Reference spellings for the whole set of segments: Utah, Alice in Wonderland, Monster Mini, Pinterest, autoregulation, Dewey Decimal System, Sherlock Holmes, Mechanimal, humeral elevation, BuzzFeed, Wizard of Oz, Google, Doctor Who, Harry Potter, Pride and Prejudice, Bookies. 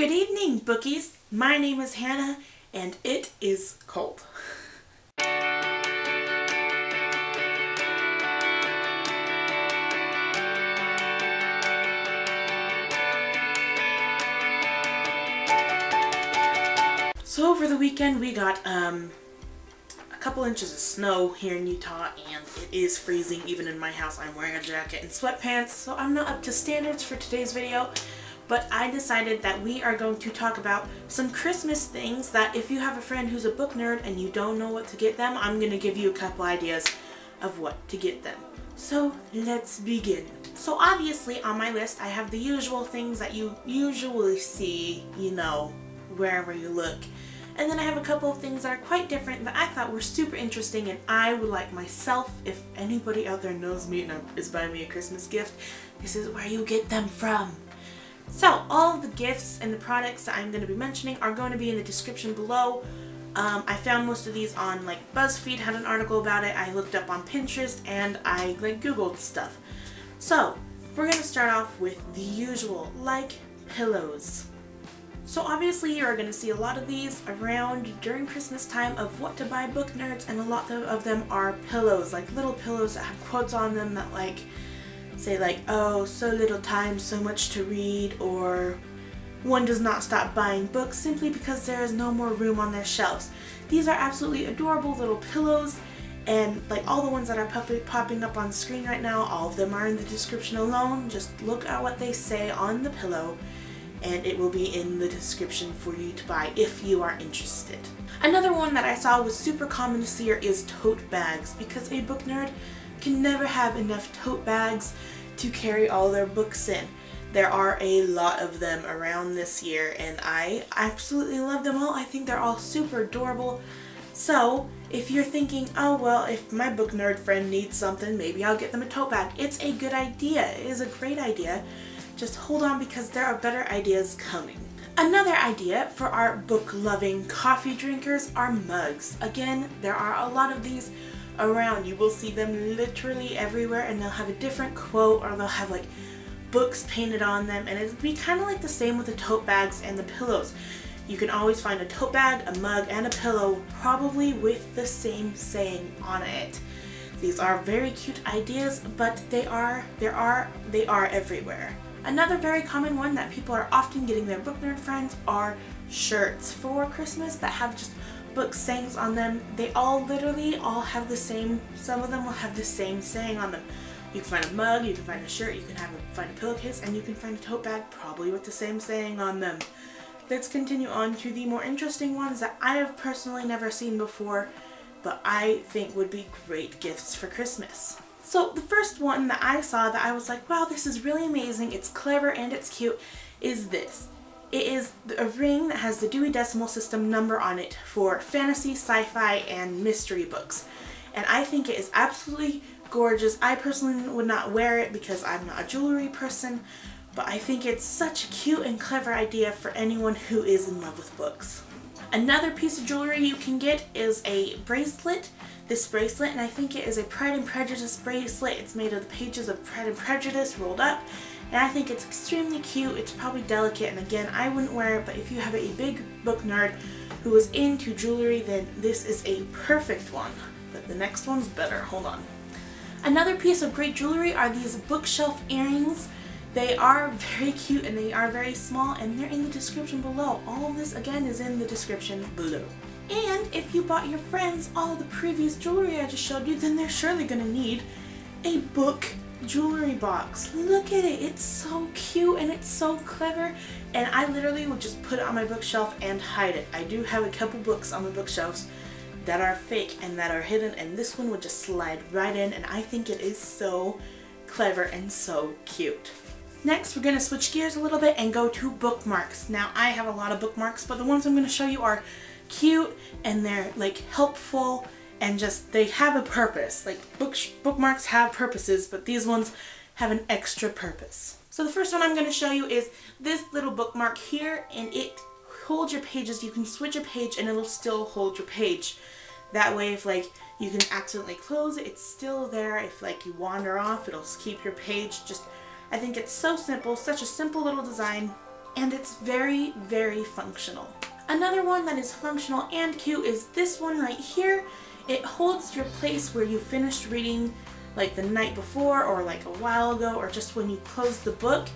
Good evening, bookies. My name is Hannah, and it is cold. So over the weekend we got a couple inches of snow here in Utah, and it is freezing even in my house. I'm wearing a jacket and sweatpants, so I'm not up to standards for today's video. But I decided that we are going to talk about some Christmas things that if you have a friend who's a book nerd and you don't know what to get them, I'm going to give you a couple ideas of what to get them. So let's begin. So obviously on my list I have the usual things that you usually see, you know, wherever you look. And then I have a couple of things that are quite different that I thought were super interesting and I would like myself, if anybody out there knows me and is buying me a Christmas gift, this is where you get them from. So all of the gifts and the products that I'm going to be mentioning are going to be in the description below. I found most of these on, like, BuzzFeed had an article about it. I looked up on Pinterest and I, like, Googled stuff. So we're going to start off with the usual, like pillows. So obviously you're going to see a lot of these around during Christmas time of what to buy book nerds, and a lot of them are pillows, like little pillows that have quotes on them that, like, say like, oh, so little time, so much to read, or one does not stop buying books simply because there is no more room on their shelves. These are absolutely adorable little pillows, and like all the ones that are popping up on screen right now, all of them are in the description alone. Just look at what they say on the pillow and it will be in the description for you to buy if you are interested. Another one that I saw was super common this year is tote bags, because a book nerd can never have enough tote bags to carry all their books in. There are a lot of them around this year and I absolutely love them all. I think they're all super adorable. So if you're thinking, oh well, if my book nerd friend needs something, maybe I'll get them a tote bag, it's a good idea. It is a great idea. Just hold on, because there are better ideas coming. Another idea for our book loving coffee drinkers are mugs. Again, there are a lot of these around. You will see them literally everywhere, and they'll have a different quote, or they'll have like books painted on them, and it'll be kind of like the same with the tote bags and the pillows. You can always find a tote bag, a mug, and a pillow probably with the same saying on it. These are very cute ideas, but they are everywhere. Another very common one that people are often getting their book nerd friends are shirts for Christmas that have just book sayings on them. They all literally all have the same, some of them will have the same saying on them. You can find a mug, you can find a shirt, you can find a pillowcase, and you can find a tote bag probably with the same saying on them. Let's continue on to the more interesting ones that I have personally never seen before, but I think would be great gifts for Christmas. So the first one that I saw that I was like, wow, this is really amazing, it's clever and it's cute, is this. It is a ring that has the Dewey Decimal System number on it for fantasy, sci-fi, and mystery books. And I think it is absolutely gorgeous. I personally would not wear it because I'm not a jewelry person, but I think it's such a cute and clever idea for anyone who is in love with books. Another piece of jewelry you can get is a bracelet. This bracelet, and I think it is a Pride and Prejudice bracelet. It's made of the pages of Pride and Prejudice rolled up. And I think it's extremely cute. It's probably delicate, and again, I wouldn't wear it, but if you have a big book nerd who is into jewelry, then this is a perfect one. But the next one's better, hold on. Another piece of great jewelry are these bookshelf earrings. They are very cute and they are very small, and they're in the description below. All of this again is in the description below. And if you bought your friends all the previous jewelry I just showed you, then they're surely gonna need a book jewelry box. Look at it, it's so cute and it's so clever, and I literally would just put it on my bookshelf and hide it. I do have a couple books on the bookshelves that are fake and that are hidden, and this one would just slide right in, and I think it is so clever and so cute. Next we're going to switch gears a little bit and go to bookmarks. Now I have a lot of bookmarks, but the ones I'm going to show you are cute and they're like helpful, and just they have a purpose. Like bookmarks have purposes, but these ones have an extra purpose. So the first one I'm going to show you is this little bookmark here, and it holds your pages. You can switch a page and it'll still hold your page. That way if like you can accidentally close it, it's still there. If like you wander off, it'll keep your page. Just I think it's so simple, such a simple little design. and it's very, very functional. Another one that is functional and cute is this one right here. It holds your place where you finished reading like the night before or like a while ago or just when you closed the book.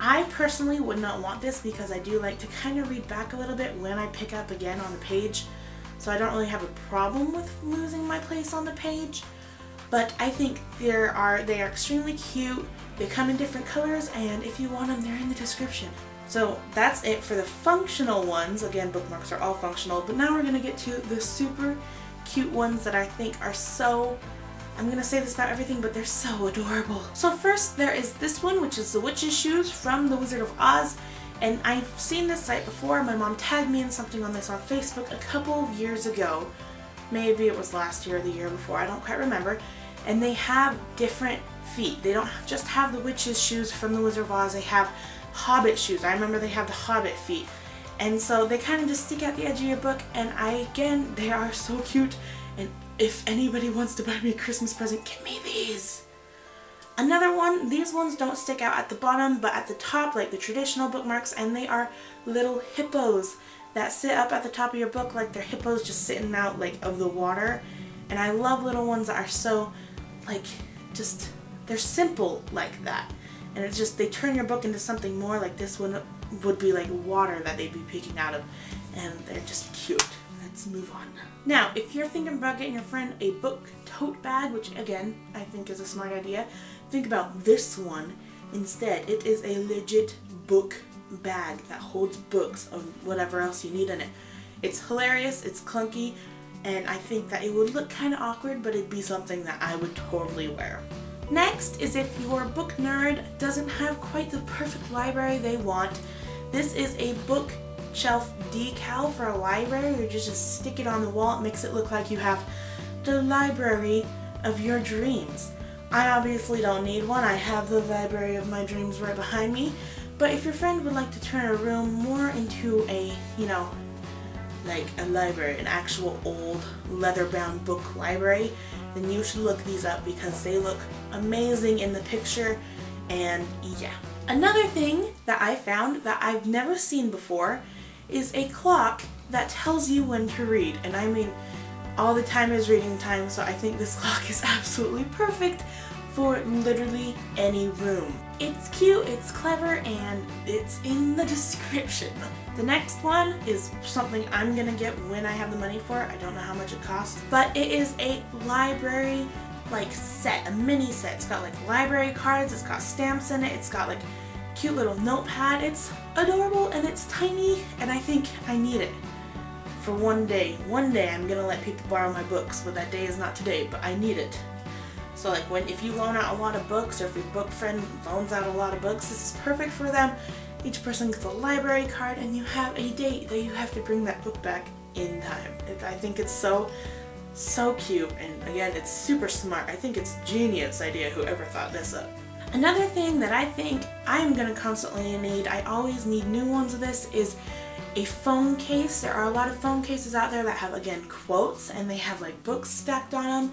I personally would not want this because I do like to kind of read back a little bit when I pick up again on the page, so I don't really have a problem with losing my place on the page. But I think they are extremely cute. They come in different colors, and if you want them, they're in the description. So that's it for the functional ones. Again, bookmarks are all functional, but now we're going to get to the super cute ones that I think are so, I'm going to say this about everything, but they're so adorable. So first there is this one, which is the Witch's Shoes from the Wizard of Oz. And I've seen this site before. My mom tagged me in something on this on Facebook a couple of years ago. Maybe it was last year or the year before, I don't quite remember. And they have different feet. They don't just have the witch's shoes from the Wizard of Oz, they have hobbit shoes. I remember they have the hobbit feet. And so they kind of just stick out the edge of your book, and again, they are so cute. And if anybody wants to buy me a Christmas present, get me these! Another one, these ones don't stick out at the bottom, but at the top, like the traditional bookmarks, and they are little hippos that sit up at the top of your book like they're hippos just sitting out like of the water. And I love little ones that are so like just, they're simple like that. And it's just, they turn your book into something more, like this one would be like water that they'd be picking out of, and they're just cute. Let's move on. Now, if you're thinking about getting your friend a book tote bag, which again, I think is a smart idea, think about this one instead. It is a legit book bag that holds books or whatever else you need in it. It's hilarious, it's clunky, and I think that it would look kind of awkward, but it'd be something that I would totally wear. Next is if your book nerd doesn't have quite the perfect library they want. This is a bookshelf decal for a library. You just stick it on the wall. It makes it look like you have the library of your dreams. I obviously don't need one. I have the library of my dreams right behind me. But if your friend would like to turn a room more into a, you know, like a library, an actual old leather-bound book library, then you should look these up because they look amazing in the picture, and yeah. Another thing that I found that I've never seen before is a clock that tells you when to read, and I mean, all the time is reading time, so I think this clock is absolutely perfect for literally any room. It's cute, it's clever, and it's in the description. The next one is something I'm gonna get when I have the money for it. I don't know how much it costs, but it is a library like set, a mini set. It's got like library cards, it's got stamps in it, it's got like cute little notepad. It's adorable and it's tiny, and I think I need it for one day. One day I'm gonna let people borrow my books, but that day is not today, but I need it. So like if you loan out a lot of books, or if your book friend loans out a lot of books, this is perfect for them. Each person gets a library card, and you have a date that you have to bring that book back in time. I think it's so, so cute, and again, it's super smart. I think it's genius idea, whoever thought this up. Another thing that I think I'm gonna constantly need, I always need new ones of this, is a phone case. There are a lot of phone cases out there that have, again, quotes, and they have like books stacked on them.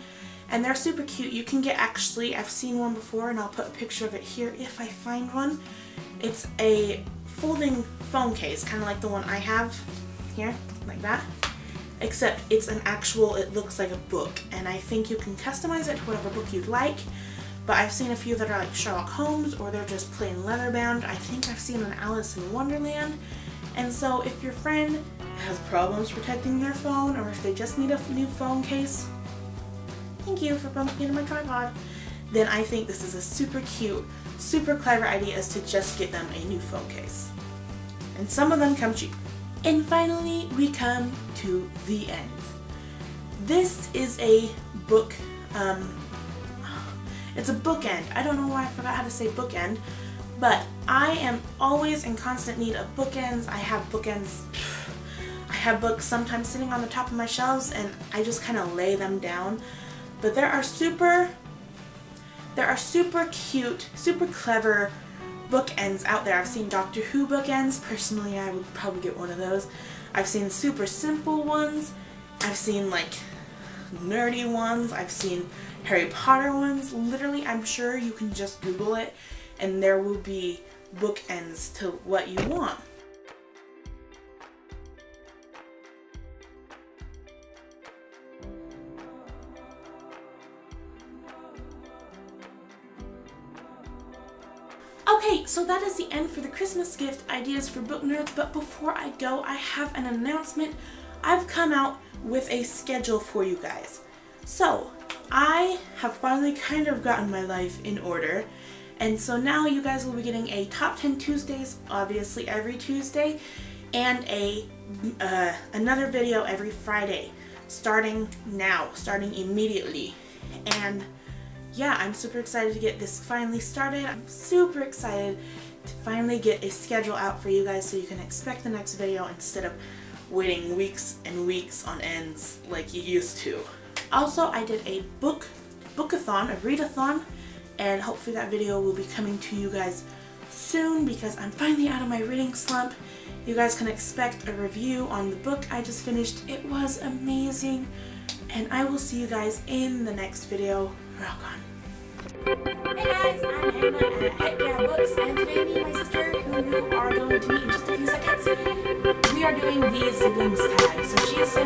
And they're super cute. You can get, actually, I've seen one before, and I'll put a picture of it here if I find one. It's a folding phone case, kind of like the one I have here, like that. Except it's an actual, it looks like a book. And I think you can customize it to whatever book you'd like. But I've seen a few that are like Sherlock Holmes, or they're just plain leather bound. I think I've seen an Alice in Wonderland. And so if your friend has problems protecting their phone, or if they just need a new phone case, thank you for bumping into my tripod, then I think this is a super cute, super clever idea, is to just get them a new phone case. And some of them come cheap. And finally, we come to the end. This is a book, it's a bookend. I don't know why I forgot how to say bookend, but I am always in constant need of bookends. I have bookends. I have books sometimes sitting on the top of my shelves, and I just kind of lay them down. But there are super cute, super clever bookends out there. I've seen Doctor Who bookends. Personally, I would probably get one of those. I've seen super simple ones. I've seen like nerdy ones. I've seen Harry Potter ones. Literally, I'm sure you can just Google it and there will be bookends to what you want. Okay, so that is the end for the Christmas gift ideas for book nerds, but before I go, I have an announcement. I've come out with a schedule for you guys. So, I have finally kind of gotten my life in order, and so now you guys will be getting a Top 10 Tuesdays, obviously every Tuesday, and another video every Friday, starting now, starting immediately. And yeah, I'm super excited to get this finally started. I'm super excited to finally get a schedule out for you guys so you can expect the next video instead of waiting weeks and weeks on ends like you used to. Also, I did a bookathon, a readathon, and hopefully that video will be coming to you guys soon because I'm finally out of my reading slump. You guys can expect a review on the book I just finished. It was amazing, and I will see you guys in the next video. Rock on. Hey guys, I'm Hannah at Yeah Books, and today me and my sister, who you are going to meet in just a few seconds, we are doing the siblings tag. So she is